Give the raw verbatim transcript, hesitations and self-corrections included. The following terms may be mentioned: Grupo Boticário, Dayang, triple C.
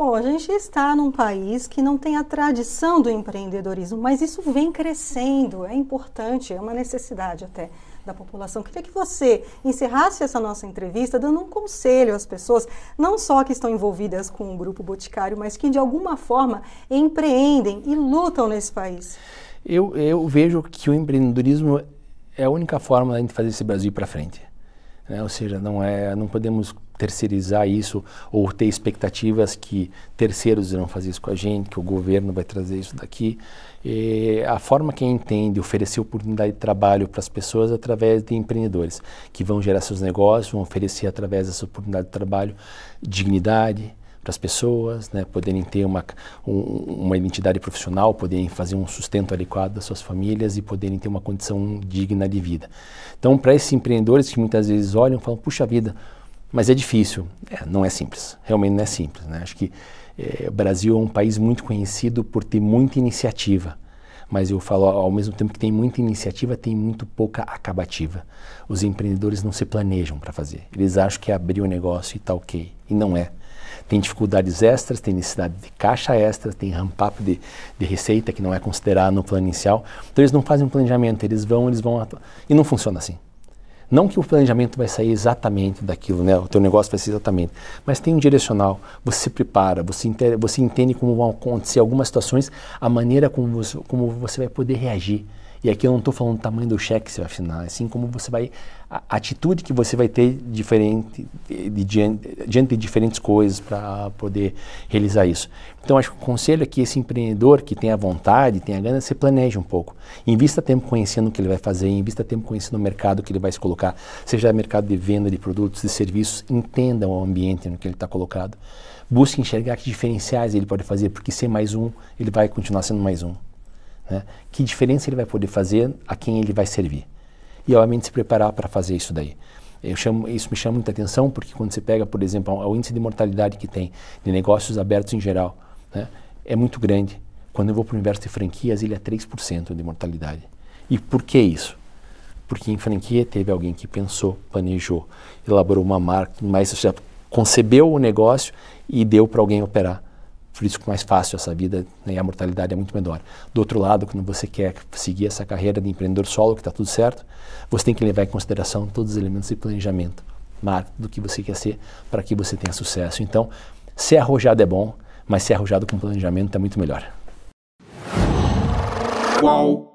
Bom, a gente está num país que não tem a tradição do empreendedorismo, mas isso vem crescendo, é importante, é uma necessidade até da população. Queria que você encerrasse essa nossa entrevista dando um conselho às pessoas, não só que estão envolvidas com o Grupo Boticário, mas que de alguma forma empreendem e lutam nesse país. Eu, eu vejo que o empreendedorismo é a única forma da gente fazer esse Brasil para frente. Né? Ou seja, não, é, não podemos terceirizar isso ou ter expectativas que terceiros irão fazer isso com a gente, que o governo vai trazer isso daqui. E a forma que a gente tem de oferecer oportunidade de trabalho para as pessoas é através de empreendedores, que vão gerar seus negócios, vão oferecer através dessa oportunidade de trabalho dignidade para as pessoas, né, poderem ter uma, um, uma identidade profissional, poderem fazer um sustento adequado das suas famílias e poderem ter uma condição digna de vida. Então, para esses empreendedores que muitas vezes olham e falam, puxa vida, mas é difícil, é, não é simples, realmente não é simples. Né? Acho que é, o Brasil é um país muito conhecido por ter muita iniciativa, mas eu falo, ao mesmo tempo que tem muita iniciativa, tem muito pouca acabativa. Os empreendedores não se planejam para fazer, eles acham que é abrir o negócio e tá ok, e não é. Tem dificuldades extras, tem necessidade de caixa extra, tem ramp-up de, de receita que não é considerado no plano inicial. Então eles não fazem um planejamento, eles vão, eles vão atuar. E não funciona assim. Não que o planejamento vai sair exatamente daquilo, né? O teu negócio vai ser exatamente, mas tem um direcional, você se prepara, você, você entende como vão acontecer algumas situações, a maneira como você, como você vai poder reagir. E aqui eu não estou falando do tamanho do cheque que você vai assinar, assim como você vai, a atitude que você vai ter diferente, de, diante, diante de diferentes coisas para poder realizar isso. Então acho que o conselho é que esse empreendedor que tem a vontade, tem a gana, se planeje um pouco. Invista tempo conhecendo o que ele vai fazer, invista tempo conhecendo o mercado que ele vai se colocar, seja mercado de venda de produtos, de serviços, entenda o ambiente no que ele está colocado. Busque enxergar que diferenciais ele pode fazer, porque ser mais um, ele vai continuar sendo mais um. Né? Que diferença ele vai poder fazer, a quem ele vai servir. E, obviamente, se preparar para fazer isso daí. Eu chamo, isso me chama muita atenção, porque quando você pega, por exemplo, o índice de mortalidade que tem de negócios abertos em geral, né, é muito grande. Quando eu vou para o universo de franquias, ele é três por cento de mortalidade. E por que isso? Porque em franquia teve alguém que pensou, planejou, elaborou uma marca, mas já concebeu o negócio e deu para alguém operar. Por isso que é mais fácil essa vida, né, a mortalidade é muito menor. Do outro lado, quando você quer seguir essa carreira de empreendedor solo, que está tudo certo, você tem que levar em consideração todos os elementos de planejamento, marketing, do que você quer ser, para que você tenha sucesso. Então, ser arrojado é bom, mas ser arrojado com planejamento é muito melhor. Uau.